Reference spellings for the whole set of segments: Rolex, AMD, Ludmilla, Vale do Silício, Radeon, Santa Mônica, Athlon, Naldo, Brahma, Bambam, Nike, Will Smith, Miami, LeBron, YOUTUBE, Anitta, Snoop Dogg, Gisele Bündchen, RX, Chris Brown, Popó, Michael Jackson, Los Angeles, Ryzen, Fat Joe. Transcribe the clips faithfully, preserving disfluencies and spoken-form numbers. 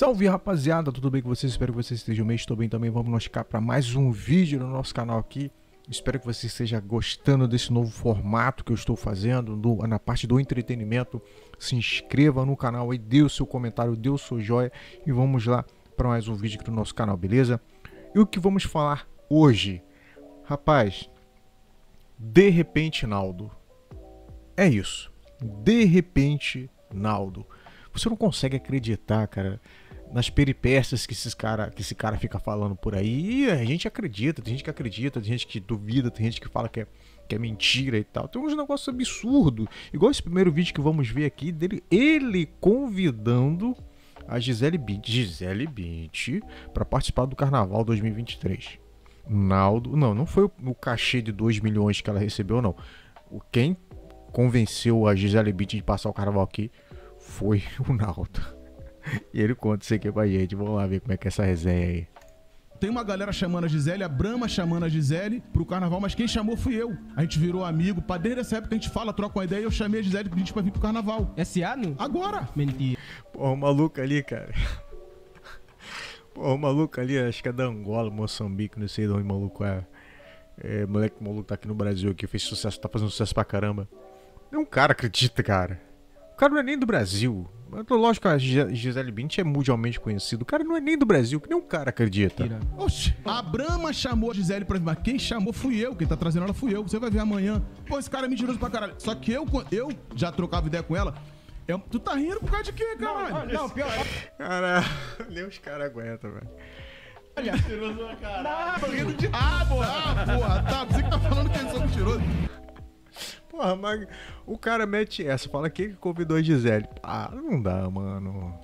Salve, rapaziada, tudo bem com vocês? Espero que vocês estejam bem, estou bem também. Vamos nós cá para mais um vídeo no nosso canal aqui. Espero que você esteja gostando desse novo formato que eu estou fazendo do, na parte do entretenimento. Se inscreva no canal aí, dê o seu comentário, dê o seu joia e vamos lá para mais um vídeo aqui no nosso canal, beleza? E o que vamos falar hoje? Rapaz, de repente, Naldo. É isso. De repente, Naldo. Você não consegue acreditar, cara, nas peripécias que, esses cara, que esse cara fica falando por aí. E a gente acredita, tem gente que acredita, tem gente que duvida, tem gente que fala que é, que é mentira e tal. Tem uns negócios absurdos, igual esse primeiro vídeo que vamos ver aqui, dele, ele convidando a Gisele Bündchen, Gisele Bündchen para participar do Carnaval dois mil e vinte e três. Naldo, não, não foi o cachê de dois milhões que ela recebeu, não. Quem convenceu a Gisele Bündchen de passar o Carnaval aqui foi o Naldo. E ele conta isso aqui pra gente. Vamos lá ver como é que é essa resenha aí. Tem uma galera chamando a Gisele, a Brahma chamando a Gisele pro carnaval, mas quem chamou fui eu. A gente virou amigo, pra desde essa época a gente fala, troca uma ideia, eu chamei a Gisele Bündchen pra vir pro carnaval. S A, não? Agora! Mentira. Porra, o maluco ali, cara. Porra, o maluco ali, acho que é da Angola, Moçambique, não sei de onde o maluco é. É, moleque maluco tá aqui no Brasil, que fez sucesso, tá fazendo sucesso pra caramba. Nenhum cara acredita, cara. O cara não é nem do Brasil. Lógico que a Gisele Bündchen é mundialmente conhecido. O cara não é nem do Brasil, que nem um cara acredita. Oxi, a Brahma chamou a Gisele pra... Mas quem chamou fui eu, quem tá trazendo ela fui eu. Você vai ver amanhã. Pô, esse cara é mentiroso pra caralho. Só que eu, eu já trocava ideia com ela. Eu... Tu tá rindo por causa de quê, caralho? Não, não pior... Caralho, nem os caras aguentam, velho. Olha, mentiroso pra caralho. Tá rindo de... Ah, porra, tá. Você que tá falando que eles são mentirosos. Porra, mas o cara mete essa, fala que convidou a Gisele. Ah, não dá, mano.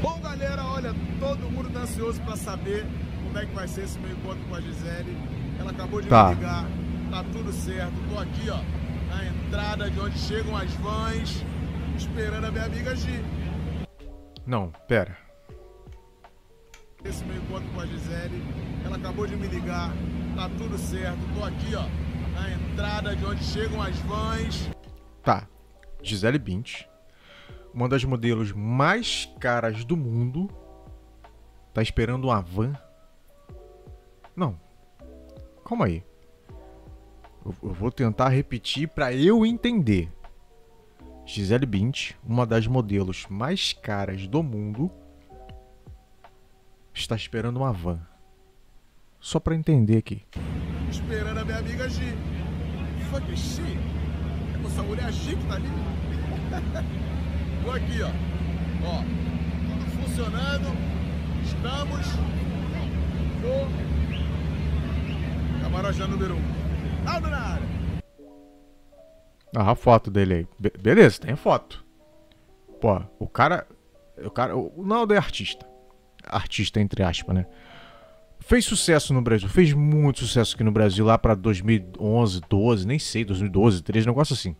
Bom, galera, olha, todo mundo tá ansioso pra saber como é que vai ser esse meu encontro com a Gisele. Ela acabou de tá. me ligar, tá tudo certo. Tô aqui, ó, na entrada de onde chegam as vans, esperando a minha amiga Gi. Não, pera. Esse meu encontro com a Gisele, ela acabou de me ligar, tá tudo certo. Tô aqui, ó. Na entrada de onde chegam as vans. Tá, Gisele Bündchen, uma das modelos mais caras do mundo, tá esperando uma van. Não, calma aí. Eu, eu vou tentar repetir pra eu entender. Gisele Bündchen, uma das modelos mais caras do mundo, está esperando uma van. Só pra entender aqui. Esperando a minha amiga Gi. Só que Gi? É com essa mulher Gi que tá ali? Vou aqui, ó. Ó, tudo funcionando. Estamos no Camarajá número um. Naldo na área. Ah, a foto dele aí. Be beleza, tem foto. Pô, o cara... O cara... O Naldo é artista. Artista, entre aspas, né? Fez sucesso no Brasil, fez muito sucesso aqui no Brasil, lá pra dois mil e onze, doze, nem sei, dois mil e doze, treze, negócio assim.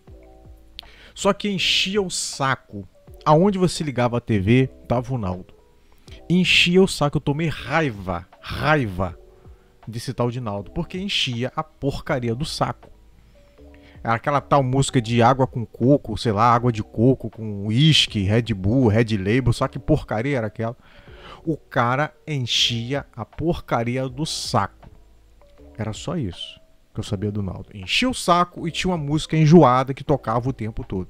Só que enchia o saco. Aonde você ligava a T V, tava o Naldo. Enchia o saco, eu tomei raiva, raiva desse tal de Naldo, porque enchia a porcaria do saco. Era aquela tal música de água com coco, sei lá, água de coco com uísque, Red Bull, Red Label, só que porcaria era aquela. O cara enchia a porcaria do saco. Era só isso que eu sabia do Naldo. Enchia o saco e tinha uma música enjoada que tocava o tempo todo.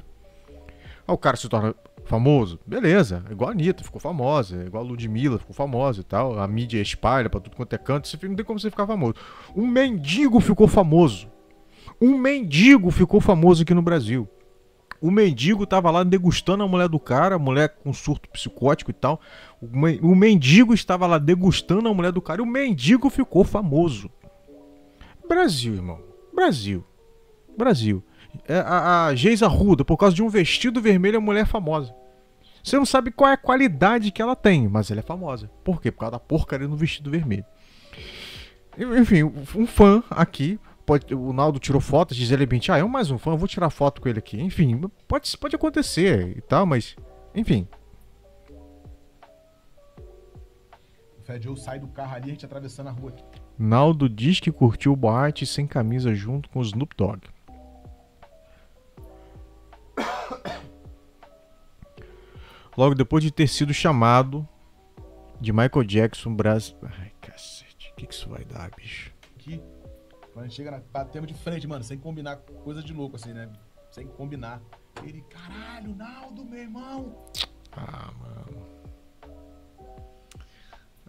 Aí o cara se torna famoso. Beleza, igual a Anitta ficou famosa, igual a Ludmilla ficou famosa e tal. A mídia espalha pra tudo quanto é canto. Não tem como você ficar famoso. Um mendigo ficou famoso. Um mendigo ficou famoso aqui no Brasil. O mendigo tava lá degustando a mulher do cara, a mulher com surto psicótico e tal. O mendigo estava lá degustando a mulher do cara e o mendigo ficou famoso. Brasil, irmão. Brasil. Brasil. A, a Geisa Ruda, por causa de um vestido vermelho, é mulher famosa. Você não sabe qual é a qualidade que ela tem, mas ela é famosa. Por quê? Por causa da porcaria no vestido vermelho. Enfim, um fã aqui... Pode, o Naldo tirou fotos, diz ele bem, ah, eu mais um fã, eu vou tirar foto com ele aqui. Enfim, pode, pode acontecer e tal, mas... Enfim. O Fat Joe sai do carro ali, a gente atravessando a rua aqui. Naldo diz que curtiu o boate sem camisa junto com o Snoop Dogg. Logo depois de ter sido chamado de Michael Jackson, Brasil. Ai, cacete, o que, que isso vai dar, bicho? Aqui, quando a gente chega na batemos de frente, mano, sem combinar, coisa de louco assim, né? Sem combinar. Ele, caralho, Naldo, meu irmão! Ah, mano.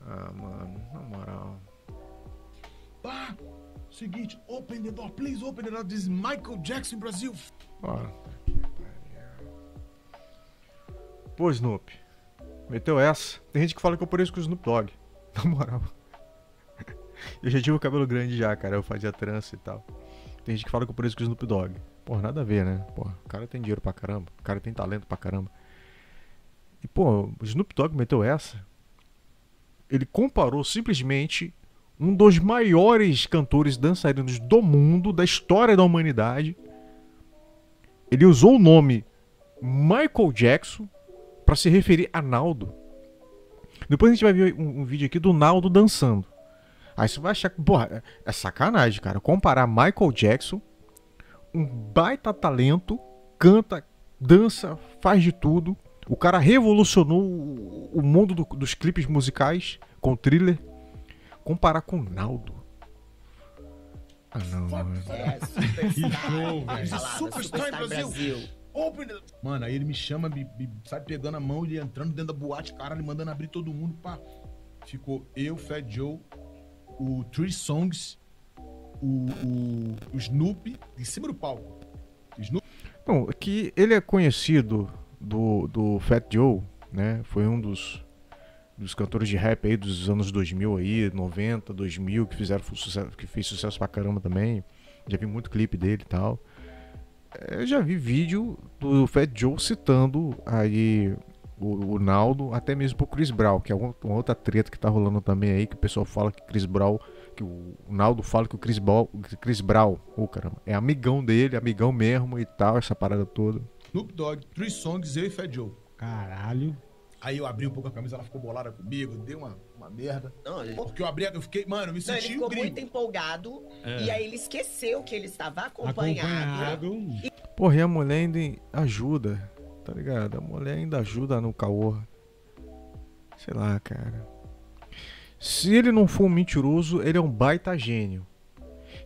Ah, mano, na moral. Pá! Seguinte, open the door, please open the door, this is Michael Jackson, Brasil! Bora. Pô, Snoop, meteu essa. Tem gente que fala que eu pareço com o Snoop Dogg. Na moral. Eu já tive o cabelo grande já, cara. Eu fazia trança e tal. Tem gente que fala que eu pareço com o Snoop Dogg. Porra, nada a ver, né? Porra, o cara tem dinheiro pra caramba. O cara tem talento pra caramba. E, pô, o Snoop Dogg meteu essa. Ele comparou simplesmente um dos maiores cantores dançarinos do mundo, da história da humanidade. Ele usou o nome Michael Jackson pra se referir a Naldo. Depois a gente vai ver um, um vídeo aqui do Naldo dançando. Aí você vai achar que, porra, é sacanagem, cara. Comparar Michael Jackson, um baita talento, canta, dança, faz de tudo. O cara revolucionou o, o mundo do, dos clipes musicais com Thriller. Comparar com Naldo. Ah, não, mano. Que show, velho. Superstar Brasil. Mano, aí ele me chama, me, me sai pegando a mão, ele entrando dentro da boate, caralho, mandando abrir todo mundo, pá. Ficou eu, Fat Joe, o Three Songs, o, o, o Snoop, em cima do palco. Snoop... Bom, que ele é conhecido do, do Fat Joe, né? Foi um dos, dos cantores de rap aí dos anos dois mil aí, noventa, dois mil, que fizeram sucesso, que fez sucesso pra caramba também. Já vi muito clipe dele e tal. Eu já vi vídeo do Fat Joe citando aí o, o Naldo, até mesmo pro Chris Brown, que é uma, uma outra treta que tá rolando também aí, que o pessoal fala que Chris Brown, que o, o Naldo fala que o Chris Brown, Chris Brown, oh, caramba, é amigão dele, amigão mesmo e tal, essa parada toda. Snoop Dogg, Three Songs, eu e Fat Joe. Caralho. Aí eu abri um pouco a camisa, ela ficou bolada comigo, deu uma, uma merda. Não, ele... Pô, porque eu abri, eu fiquei, mano, eu me senti não, ele ficou gringo. Muito empolgado, é. E aí ele esqueceu que ele estava acompanhado. acompanhado. E... Porra, e a mulher ainda ajuda, tá ligado? A mulher ainda ajuda no caô. Sei lá, cara. Se ele não for um mentiroso, ele é um baita gênio.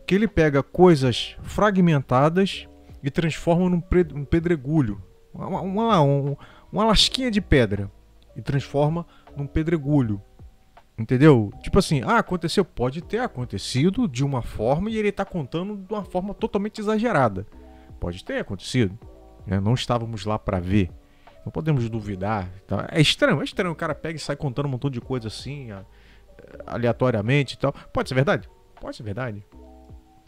Que ele pega coisas fragmentadas e transforma num pedregulho. Uma, uma, uma, uma lasquinha de pedra. E transforma num pedregulho, entendeu? Tipo assim, ah, aconteceu, pode ter acontecido de uma forma e ele tá contando de uma forma totalmente exagerada. Pode ter acontecido, né? Não estávamos lá pra ver, não podemos duvidar, tá? É estranho, é estranho, o cara pega e sai contando um montão de coisa assim, aleatoriamente e tal. Pode ser verdade, pode ser verdade,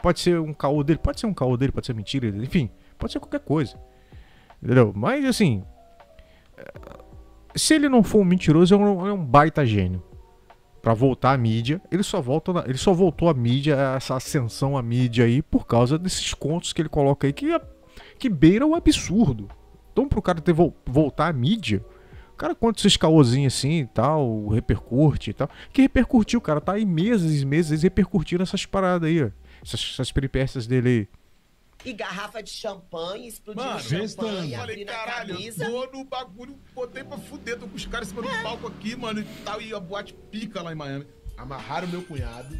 pode ser um caô dele, pode ser um caô dele, pode ser mentira, enfim, pode ser qualquer coisa, entendeu? Mas assim... Se ele não for um mentiroso, é um, é um baita gênio. Pra voltar à mídia, ele só, volta na, ele só voltou à mídia, essa ascensão à mídia aí, por causa desses contos que ele coloca aí, que, que beira o absurdo. Então, pro cara ter vo, voltar à mídia, o cara conta esses caôzinhos assim e tal, repercute e tal. Que repercutiu, o cara tá aí meses e meses repercutindo essas paradas aí, ó, essas, essas peripécias dele aí. E garrafa de champanhe, explodiu o champanhe, abri na camisa. Eu falei, caralho, tô no bagulho, botei pra fuder, tô com os caras em cima do palco aqui, mano, e tal, e a boate pica lá em Miami. Amarraram meu cunhado.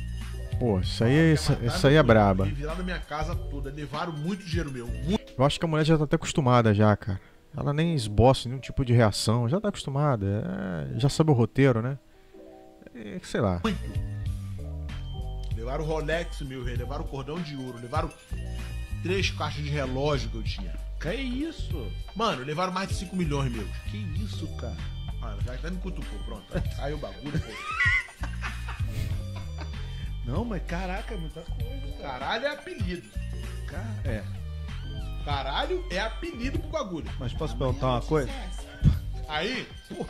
Pô, isso aí é, isso, isso aí é braba. Viraram minha casa toda, levaram muito dinheiro meu. Muito... Eu acho que a mulher já tá até acostumada já, cara. Ela nem esboça nenhum tipo de reação, já tá acostumada, é... já sabe o roteiro, né? É, sei lá. Muito. Levaram o Rolex, meu rei, levaram o cordão de ouro, levaram... Três caixas de relógio que eu tinha. Que isso? Mano, levaram mais de cinco milhões meus. Que isso, cara? Mano, já até me cutucou, pronto. Aí o bagulho, pô. Não, mas caraca, é muita coisa. Caralho é apelido. Car... É. Caralho é apelido pro bagulho. Mas posso Amanhã perguntar uma coisa? Aí, pô.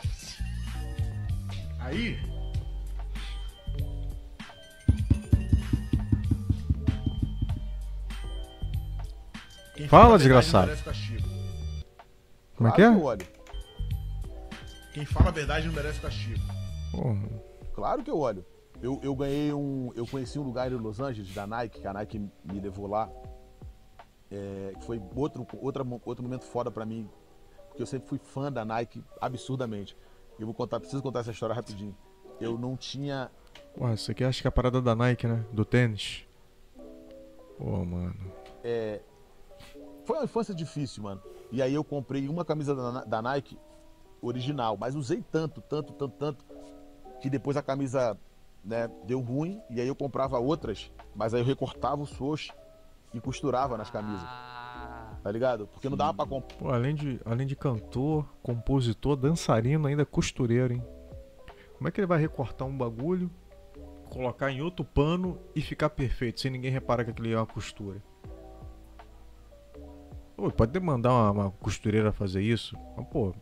Aí. Quem fala, desgraçado. Como é que é? Quem fala a verdade não merece castigo. Porra. Claro que eu olho. Eu, eu ganhei um. Eu conheci um lugar em Los Angeles, da Nike, que a Nike me levou lá. É, foi outro, outra, outro momento foda pra mim. Porque eu sempre fui fã da Nike absurdamente. Eu vou contar, preciso contar essa história rapidinho. eu não tinha... Ué, isso aqui acho que é a parada da Nike, né? Do tênis. Pô, mano... É... Foi uma infância difícil, mano. E aí eu comprei uma camisa da, da Nike original, mas usei tanto, tanto, tanto, tanto, que depois a camisa, né, deu ruim, e aí eu comprava outras, mas aí eu recortava o socho e costurava nas camisas. Tá ligado? Porque não dava pra comprar. Pô, além de, além de cantor, compositor, dançarino, ainda costureiro, hein? Como é que ele vai recortar um bagulho, colocar em outro pano e ficar perfeito, sem ninguém reparar que aquilo é uma costura? Pô, pode demandar uma, uma costureira fazer isso? Mas, pô...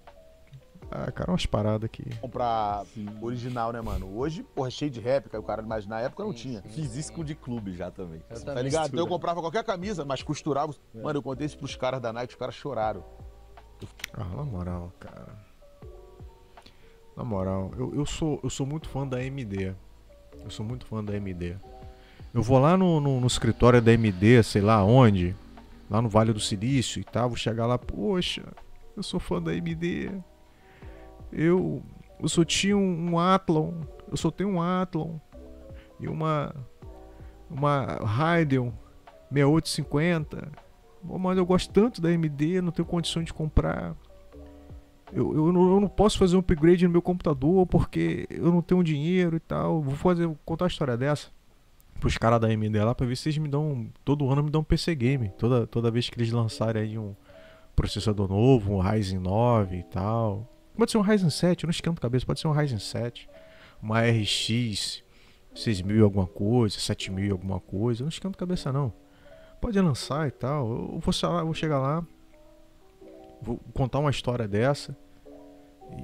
Ah, cara, umas paradas aqui. Comprar original, né, mano? Hoje, porra, cheio de réplica, o cara, mas na época não tinha. Fiz isso com de clube já também. Eu tá ligado? Mistura. Então eu comprava qualquer camisa, mas costurava. É. Mano, eu contei isso pros caras da Nike, os caras choraram. Ah, na moral, cara. Na moral, eu, eu, sou, eu sou muito fã da A M D. Eu sou muito fã da A M D. Eu vou lá no, no, no escritório da A M D, sei lá onde, lá no Vale do Silício e tal, vou chegar lá, poxa, eu sou fã da A M D. Eu, eu só tinha um, um Athlon, eu só tenho um Athlon e uma uma Radeon seis oito cinco zero. Bom, mas eu gosto tanto da A M D, não tenho condição de comprar. Eu, eu, não, eu não posso fazer um upgrade no meu computador porque eu não tenho dinheiro e tal. Vou fazer, vou contar a história dessa pros caras da A M D lá pra ver se eles me dão, todo ano me dão um P C Game. Toda, toda vez que eles lançarem aí um processador novo, um Ryzen nove e tal. Pode ser um Ryzen sete, eu não esquento a cabeça, pode ser um Ryzen sete, uma R X seis mil alguma coisa, sete mil alguma coisa, eu não esquento a cabeça não. Pode lançar e tal, eu vou, lá, eu vou chegar lá, vou contar uma história dessa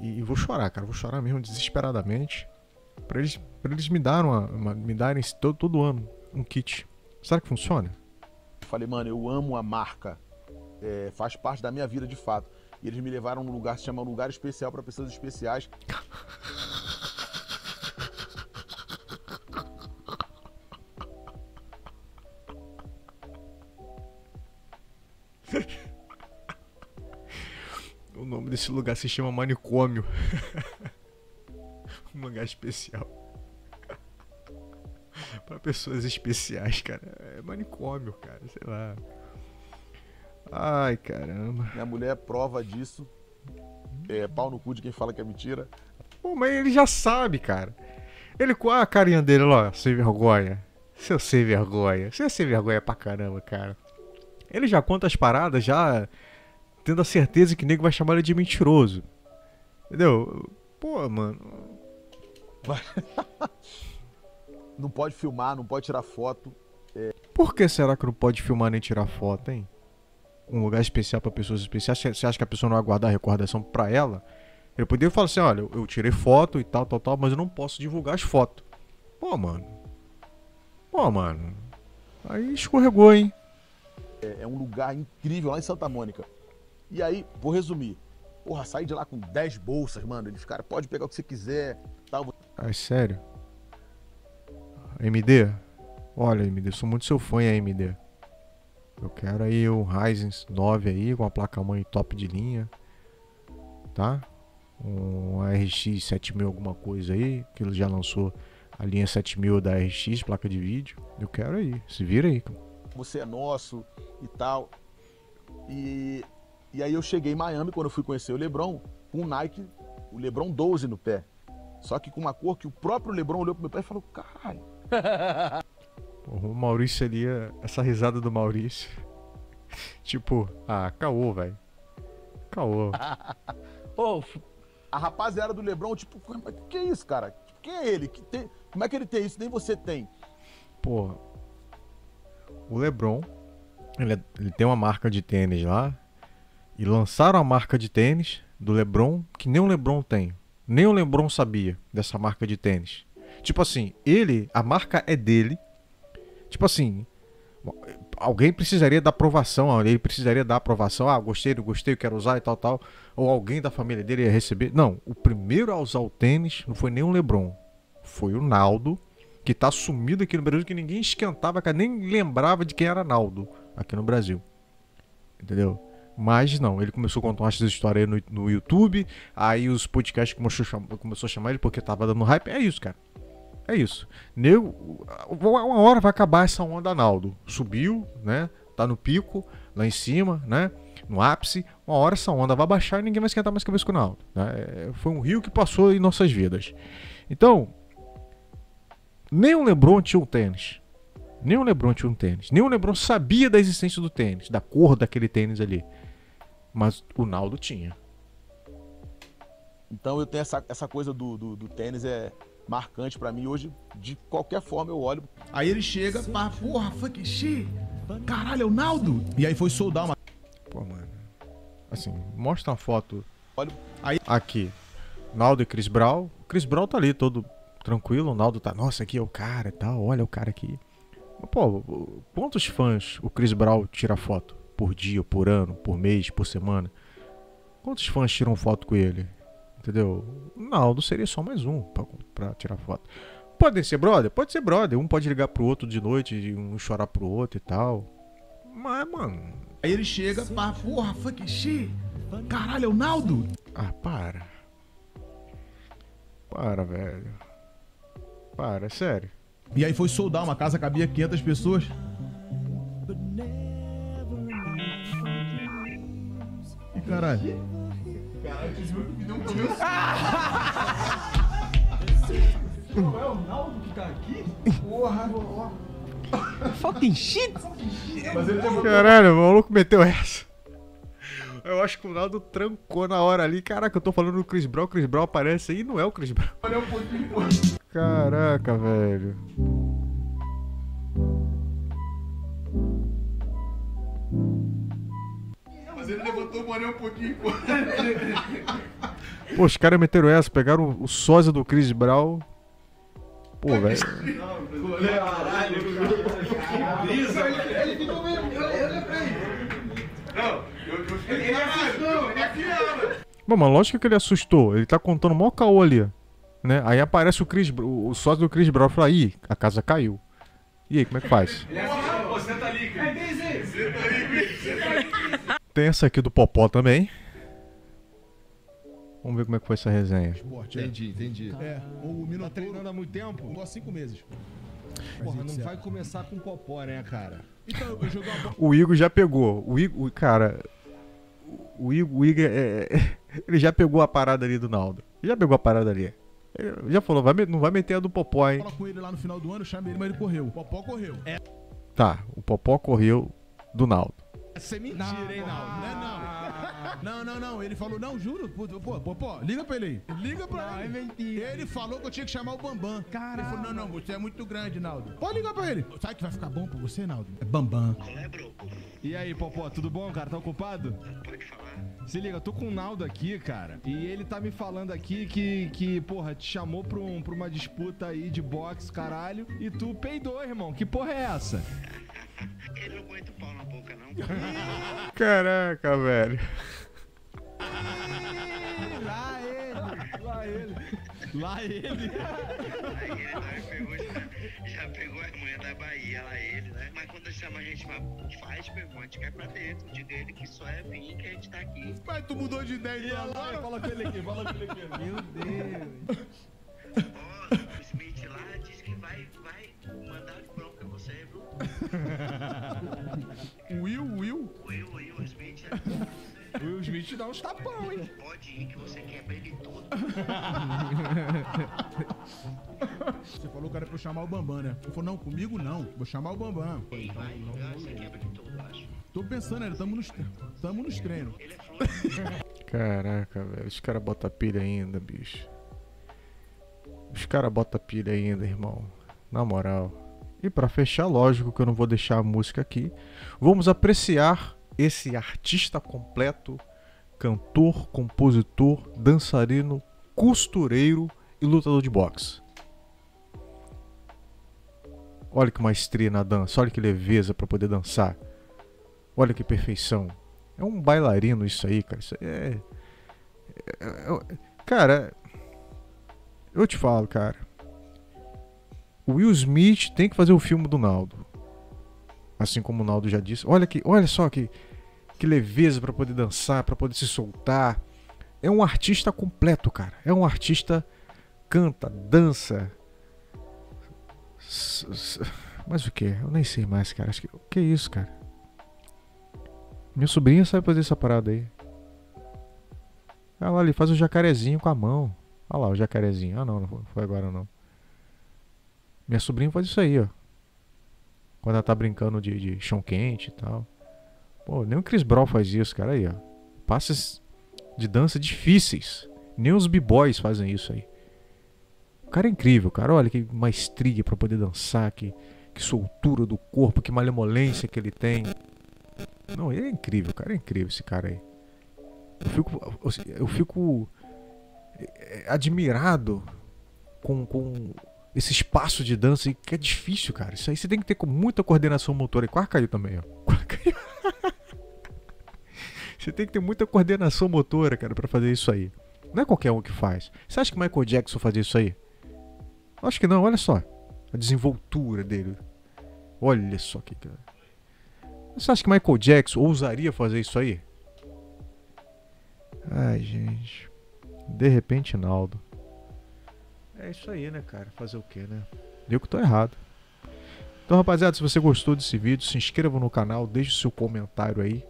e vou chorar, cara, vou chorar mesmo desesperadamente pra eles, pra eles me, darem uma, uma, me darem todo, todo ano um kit. Será que funciona? Eu falei, mano, eu amo a marca, é, faz parte da minha vida de fato. E eles me levaram a um lugar que se chama um lugar especial para pessoas especiais. O nome desse lugar se chama manicômio. Um lugar especial para pessoas especiais, cara. É manicômio, cara, sei lá. Ai, caramba. Minha mulher é prova disso. É pau no cu de quem fala que é mentira. Pô, mas ele já sabe, cara. Ele com a carinha dele, ó, sem vergonha. Seu sem vergonha. Você é sem vergonha pra caramba, cara. Ele já conta as paradas, já tendo a certeza que o nego vai chamar ele de mentiroso. Entendeu? Pô, mano. Não pode filmar, não pode tirar foto. É... Por que será que não pode filmar nem tirar foto, hein? Um lugar especial para pessoas especiais. Você acha que a pessoa não vai guardar recordação para ela? Ele poderia falar assim, olha, eu tirei foto e tal, tal, tal, mas eu não posso divulgar as fotos. Pô, mano. Pô, mano. Aí escorregou, hein? É, é um lugar incrível lá em Santa Mônica. E aí, vou resumir. Porra, saí de lá com dez bolsas, mano. Eles, cara, pode pegar o que você quiser. Tal. Ai, sério? A M D? Olha, A M D, eu sou muito seu fã, hein, A M D. Eu quero aí um Ryzen nove aí, com a placa-mãe top de linha, tá? Um R X sete mil alguma coisa aí, que ele já lançou a linha sete mil da R X, placa de vídeo. Eu quero aí, se vira aí. Você é nosso e tal. E, e aí eu cheguei em Miami, quando eu fui conhecer o LeBron, com o Nike, o LeBron doze no pé. Só que com uma cor que o próprio LeBron olhou pro meu pé e falou, caralho. O Maurício ali, essa risada do Maurício. Tipo, ah, caô, velho. Caô. Oh, a rapaziada do LeBron, tipo, que é isso, cara? Quem é ele? Que tem... Como é que ele tem isso? Nem você tem. Porra. O LeBron, ele, é... ele tem uma marca de tênis lá. E lançaram a marca de tênis do LeBron, que nem o LeBron tem. Nem o LeBron sabia dessa marca de tênis. Tipo assim, ele, a marca é dele. Tipo assim, alguém precisaria da aprovação, ele precisaria da aprovação, ah, gostei, não gostei, eu quero usar e tal, tal, ou alguém da família dele ia receber. Não, o primeiro a usar o tênis não foi nem o LeBron, foi o Naldo, que tá sumido aqui no Brasil, que ninguém esquentava, que nem lembrava de quem era Naldo aqui no Brasil, entendeu? Mas não, ele começou a contar umas histórias no, no YouTube, aí os podcasts começou, começou a chamar ele porque tava dando hype. É isso, cara. É isso. Nego, uma hora vai acabar essa onda Naldo. Subiu, né? Tá no pico, lá em cima, né? No ápice. Uma hora essa onda vai baixar e ninguém vai esquentar mais cabeça com o Naldo, né? Foi um rio que passou em nossas vidas. Então, nem o LeBron tinha um tênis. Nem o LeBron tinha um tênis. Nem o LeBron sabia da existência do tênis, da cor daquele tênis ali. Mas o Naldo tinha. Então eu tenho essa, essa coisa do, do, do tênis é marcante pra mim. Hoje, de qualquer forma, eu olho. Aí ele chega, pá, porra, fuck shit. Caralho, é o Naldo. E aí foi soldar uma... Pô, mano. Assim, mostra uma foto. Olha, aí... Aqui, Naldo e Chris Brown. O Chris Brown tá ali todo tranquilo. O Naldo tá, nossa, aqui é o cara e tal. Olha o cara aqui. Pô, quantos fãs o Chris Brown tira foto? Por dia, por ano, por mês, por semana. Quantos fãs tiram foto com ele? Entendeu? Naldo seria só mais um pra, pra tirar foto. Pode ser brother? Pode ser brother. Um pode ligar pro outro de noite, um chorar pro outro e tal. Mas, mano... Aí ele chega, pá, porra, fuck shit. Caralho, é o Naldo? Ah, para. Para, velho. Para, sério. E aí foi soldar uma casa, cabia quinhentas pessoas. E caralho. Caralho, esse vídeo não comeu. Não é o Naldo que tá aqui? Porra, fucking shit! Caralho, o maluco meteu essa. Eu acho que o Naldo trancou na hora ali. Caraca, eu tô falando do Chris Brown, o Chris Brown aparece aí e não é o Chris Brown. Olha um pouquinho, pô. Caraca, velho. Mas ele levantou o boné um pouquinho, pô. Pô, os caras meteram essa, pegaram o sósia do Chris Brown. Pô, velho. Caralho, ele ficou meio... Eu lembrei. Não. Ele assustou, ele é... Bom, mas lógico que ele assustou. Ele tá contando o maior caô ali, né? Aí aparece o Chris, o, o sócio do Chris Brown e fala, ih, a casa caiu. E aí, como é que faz? Ele assustou, pô, senta ali, cara. Senta ali, Chris, senta ali, Chris. Tem essa aqui do Popó também. Vamos ver como é que foi essa resenha. Esporte, entendi, é. entendi. É, o Mino tá treinando há muito tempo? Há cinco meses. Porra, não certo. Vai começar com o Popó, né, cara? Então, eu joguei uma... O Igor já pegou. O Igor, cara... O Igor, o Igor é, é, ele já pegou a parada ali do Naldo. Ele já pegou a parada ali. Ele já falou, vai, não vai meter a do Popó, hein? Fala com ele lá no final do ano, chama ele, mas ele correu. O Popó correu. É. Tá, o Popó correu do Naldo. Você é mentira, não, hein, Naldo? Não é não. Não, não, não. Ele falou, não, juro. Pô, Popó, liga pra ele aí. Liga pra não, ele. É mentira. Ele falou que eu tinha que chamar o Bambam. Caramba. Ele falou, não, não, você é muito grande, Naldo. Pode ligar pra ele. Sabe que vai ficar bom pra você, Naldo? É Bambam. É, bro. E aí, Popó, tudo bom, cara? Tá ocupado? Pode falar. Se liga, eu tô com o Naldo aqui, cara. E ele tá me falando aqui que, que porra, te chamou pra, um, pra uma disputa aí de boxe, caralho. E tu peidou, irmão. Que porra é essa? Ele não aguenta o pau na boca, não. Caraca, velho. Lá ele, lá ele, lá ele. Já pegou a mulher da Bahia, lá ele, né? Mas quando chama a gente, faz pergunta, cai pra dentro. O dia que só é vir que a gente tá aqui. Mas tu mudou de ideia, ia lá. Fala com ele aqui, fala com ele aqui. Meu Deus. O Smith lá diz que vai, vai mandar de bronca você, viu? Will, Will? Will, Will, o Smith é... O Will Smith te dá uns tapão, hein? Pode ir que você quebra ele todo. Você falou que era pra eu chamar o Bambam, né? Ele falou, não, comigo não. Vou chamar o Bambam. Ei, então, vai, não, não, você não. Quebra ele todo, acho. Tô pensando, ele tamo nos, tamo nos treinos. Ele é foda. Caraca, velho. Os caras botam pilha ainda, bicho. Os caras botam pilha ainda, irmão. Na moral. E pra fechar, lógico que eu não vou deixar a música aqui. Vamos apreciar... esse artista completo, cantor, compositor, dançarino, costureiro e lutador de boxe. Olha que maestria na dança, olha que leveza para poder dançar. Olha que perfeição. É um bailarino isso aí, cara. Isso aí é... É... É... Cara, eu te falo, cara. O Will Smith tem que fazer o filme do Naldo. Assim como o Naldo já disse. Olha, que, olha só que, que leveza para poder dançar, para poder se soltar. É um artista completo, cara. É um artista, canta, dança. Mas o que? Eu nem sei mais, cara. Acho que... O que é isso, cara? Minha sobrinha sabe fazer essa parada aí. Olha lá, ele faz um jacarezinho com a mão. Olha lá o jacarezinho. Ah, não, não foi agora não. Minha sobrinha faz isso aí, ó. Quando ela tá brincando de, de chão quente e tal. Pô, nem o Chris Brown faz isso, cara. Aí, ó. Passes de dança difíceis. Nem os b-boys fazem isso aí. O cara é incrível, cara. Olha que maestria pra poder dançar. Que, que soltura do corpo. Que malemolência que ele tem. Não, ele é incrível, cara. É incrível esse cara aí. Eu fico, eu fico admirado com, com esse espaço de dança que é difícil, cara. Isso aí você tem que ter com muita coordenação motora. E quase caiu também, ó. Quase caiu. Você tem que ter muita coordenação motora, cara, pra fazer isso aí. Não é qualquer um que faz. Você acha que Michael Jackson fazia isso aí? Acho que não, olha só. A desenvoltura dele. Olha só que... cara. Você acha que Michael Jackson ousaria fazer isso aí? Ai, gente. De repente, Naldo. É isso aí, né, cara? Fazer o que, né? Eu que tô errado. Então, rapaziada, se você gostou desse vídeo, se inscreva no canal, deixe o seu comentário aí.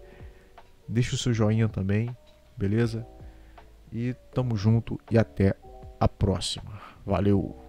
Deixe o seu joinha também, beleza? E tamo junto e até a próxima. Valeu!